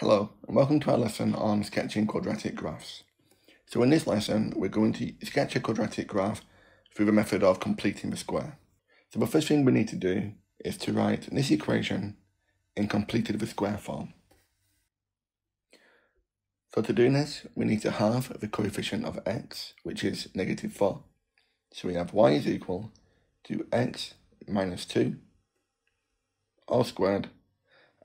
Hello and welcome to our lesson on sketching quadratic graphs. So in this lesson we're going to sketch a quadratic graph through the method of completing the square. So the first thing we need to do is to write this equation in completed the square form. So to do this we need to halve the coefficient of x, which is -4. So we have y is equal to x minus 2 all squared,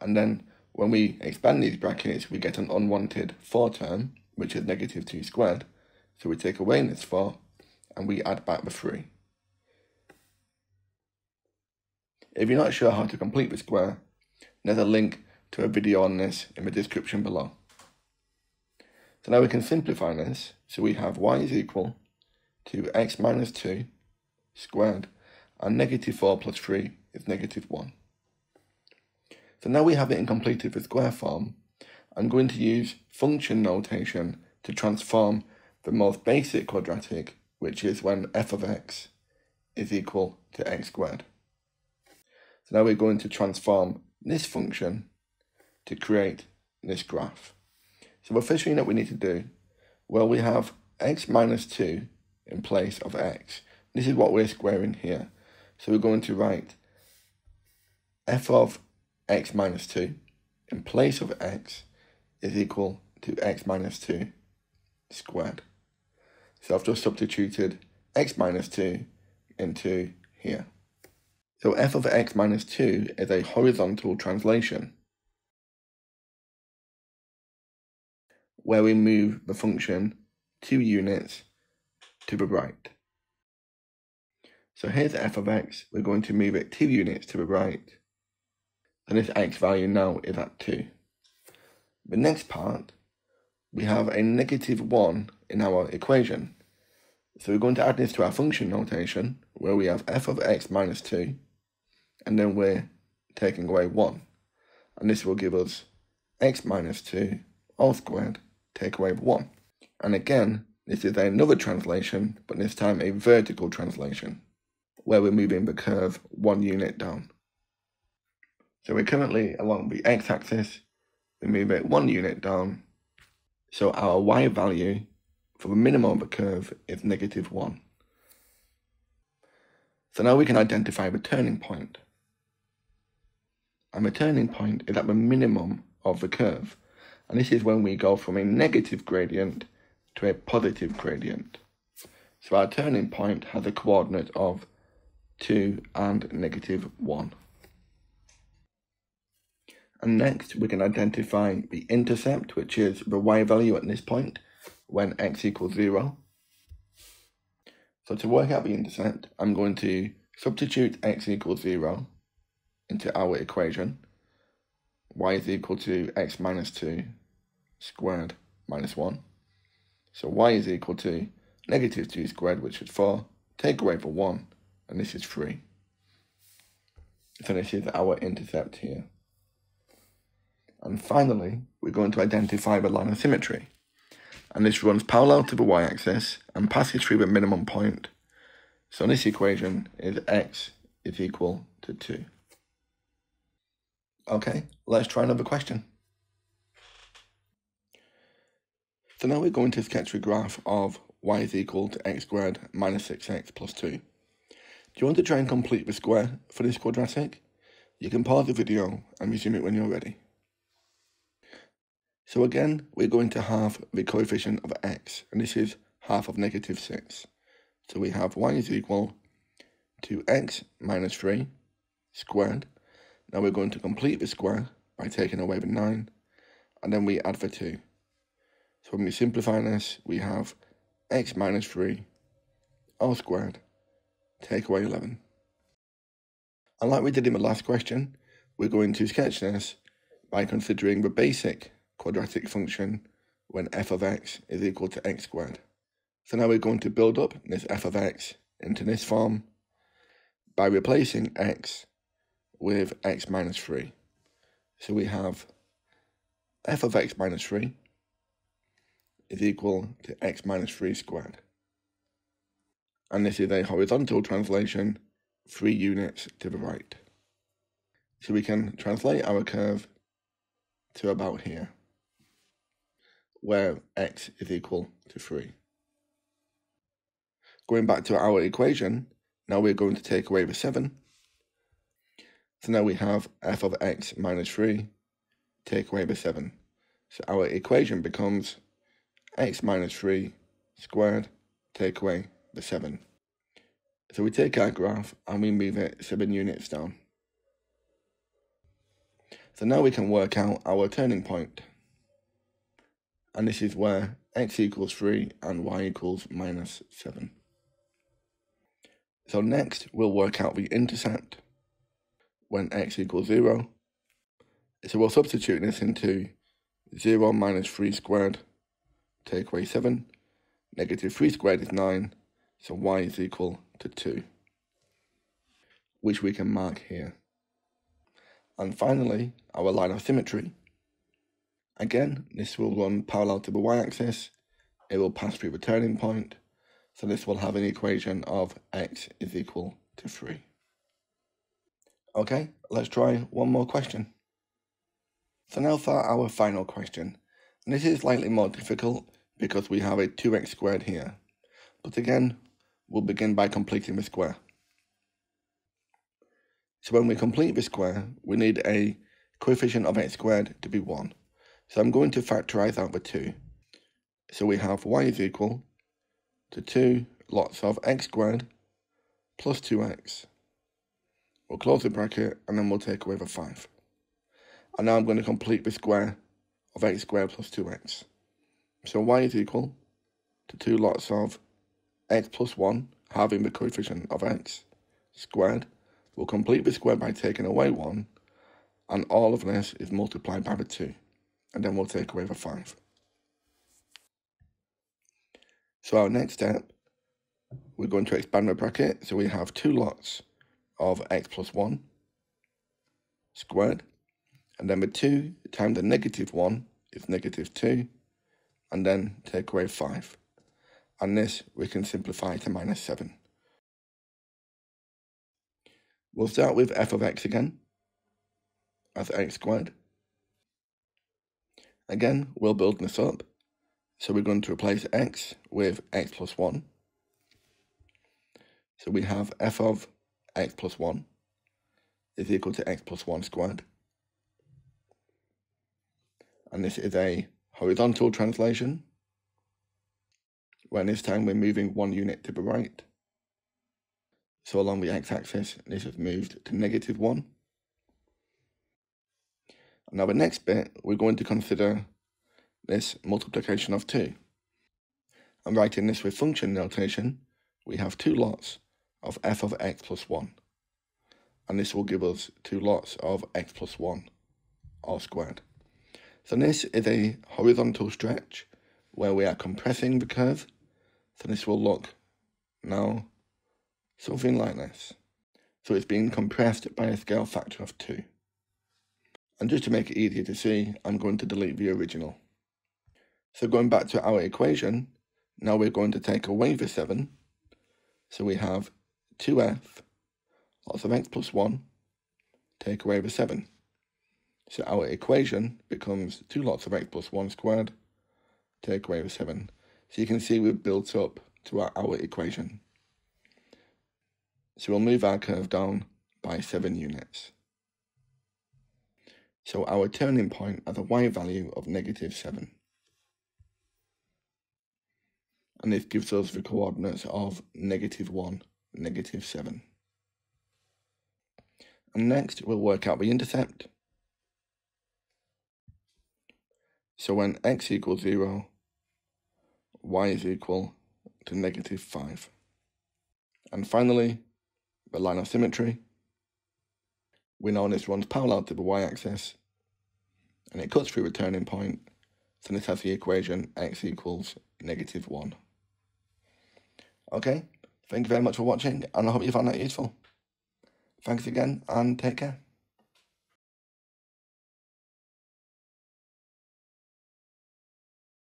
and then when we expand these brackets, we get an unwanted 4 term, which is -2 squared. So we take away this 4, and we add back the 3. If you're not sure how to complete the square, there's a link to a video on this in the description below. So now we can simplify this. So we have y is equal to x minus 2 squared, and -4 plus 3 is -1. So now we have it in completed the square form. I'm going to use function notation to transform the most basic quadratic, which is when f of x is equal to x squared. So now we're going to transform this function to create this graph. So the first thing that we need to do, well, we have x minus 2 in place of x. This is what we're squaring here. So we're going to write f of x minus 2 in place of x is equal to x minus 2 squared. So I've just substituted x minus 2 into here. So f of x minus 2 is a horizontal translation where we move the function 2 units to the right. So here's f of x, we're going to move it 2 units to the right. And this x value now is at 2. The next part, we have a -1 in our equation. So we're going to add this to our function notation, where we have f of x minus 2, and then we're taking away 1. And this will give us x minus 2 all squared, take away 1. And again, this is another translation, but this time a vertical translation, where we're moving the curve 1 unit down. So we're currently along the x-axis, we move it 1 unit down, so our y value for the minimum of the curve is -1. So now we can identify the turning point. And the turning point is at the minimum of the curve. And this is when we go from a negative gradient to a positive gradient. So our turning point has a coordinate of 2 and -1. And next, we can identify the intercept, which is the y value at this point, when x equals 0. So to work out the intercept, I'm going to substitute x equals 0 into our equation. Y is equal to x minus 2 squared minus 1. So y is equal to -2 squared, which is 4. Take away the 1, and this is 3. So this is our intercept here. And finally, we're going to identify the line of symmetry. And this runs parallel to the y-axis and passes through the minimum point. So this equation is x is equal to 2. Okay, let's try another question. So now we're going to sketch a graph of y is equal to x squared minus 6x plus 2. Do you want to try and complete the square for this quadratic? You can pause the video and resume it when you're ready. So again, we're going to halve the coefficient of x, and this is half of -6. So we have y is equal to x minus 3 squared. Now we're going to complete the square by taking away the 9, and then we add the 2. So when we simplify this, we have x minus 3 all squared, take away 11. And like we did in the last question, we're going to sketch this by considering the basic quadratic function when f of x is equal to x squared. So now we're going to build up this f of x into this form by replacing x with x minus 3. So we have f of x minus 3 is equal to x minus 3 squared. And this is a horizontal translation, 3 units to the right. So we can translate our curve to about here. where x is equal to 3. Going back to our equation, now we're going to take away the 7. So now we have f of x minus 3, take away the 7. So our equation becomes x minus 3 squared, take away the 7. So we take our graph and we move it 7 units down. So now we can work out our turning point. And this is where x equals 3 and y equals minus 7. So next we'll work out the intercept when x equals 0. So we'll substitute this into 0 minus 3 squared, take away 7. Negative 3 squared is 9, so y is equal to 2, which we can mark here. And finally, our line of symmetry. Again, this will run parallel to the y-axis. It will pass through the turning point. So this will have an equation of x is equal to 3. Okay, let's try one more question. So now for our final question. And this is slightly more difficult because we have a 2x squared here. But again, we'll begin by completing the square. So when we complete the square, we need a coefficient of x squared to be 1. So I'm going to factorize out the 2. So we have y is equal to 2 lots of x squared plus 2x. We'll close the bracket and then we'll take away the 5. And now I'm going to complete the square of x squared plus 2x. So y is equal to 2 lots of x plus 1, halving the coefficient of x squared. We'll complete the square by taking away 1, and all of this is multiplied by the 2, and then we'll take away the 5. So our next step, we're going to expand the bracket, so we have 2 lots of x plus 1 squared, and then the 2 times the negative 1 is negative 2, and then take away 5. And this we can simplify to minus 7. We'll start with f of x again, as x squared. Again, we'll build this up. So we're going to replace x with x plus 1. So we have f of x plus 1 is equal to x plus 1 squared. And this is a horizontal translation, when this time we're moving 1 unit to the right. So along the x-axis, this has moved to negative 1. Now the next bit, we're going to consider this multiplication of 2. And writing this with function notation, we have 2 lots of f of x plus 1. And this will give us 2 lots of x plus 1, all squared. So this is a horizontal stretch where we are compressing the curve. So this will look now something like this. So it's being compressed by a scale factor of 2. And just to make it easier to see, I'm going to delete the original. So going back to our equation, now we're going to take away the 7. So we have 2f, lots of x plus 1, take away the 7. So our equation becomes 2 lots of x plus 1 squared, take away the 7. So you can see we've built up to our equation. So we'll move our curve down by 7 units. So our turning point at a y value of negative 7. And this gives us the coordinates of negative 1, negative 7. And next we'll work out the intercept. So when x equals 0, y is equal to negative 5. And finally, the line of symmetry. We know this runs parallel to the y-axis, and it cuts through a turning point, so this has the equation x equals negative 1. Okay, thank you very much for watching, and I hope you found that useful. Thanks again, and take care.